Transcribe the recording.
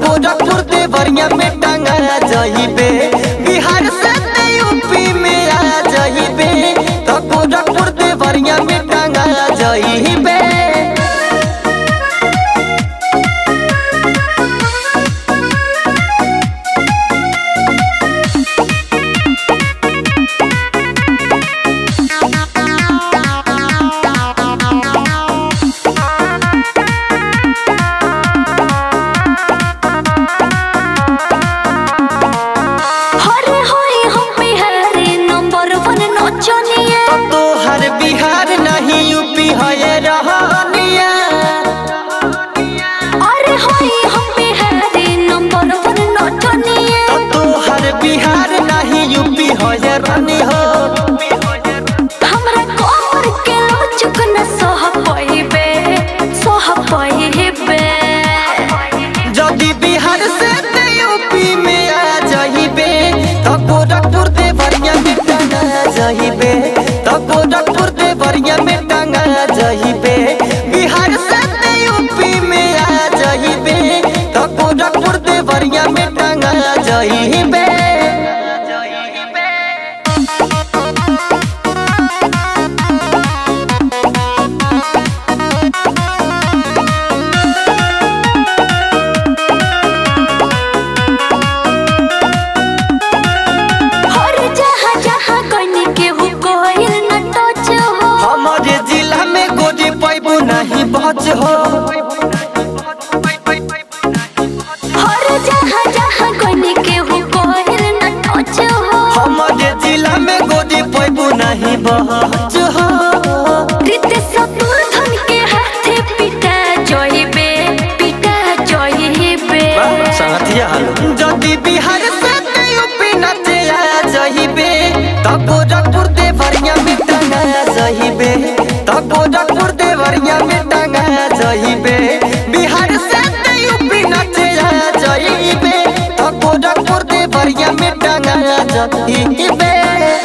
गोरखपुर देवरिया में टंगा जाइबे, बिहार से यूपी में आ जाइबे, तो गोरखपुर देवरिया में टंगा जाइबे। Jangan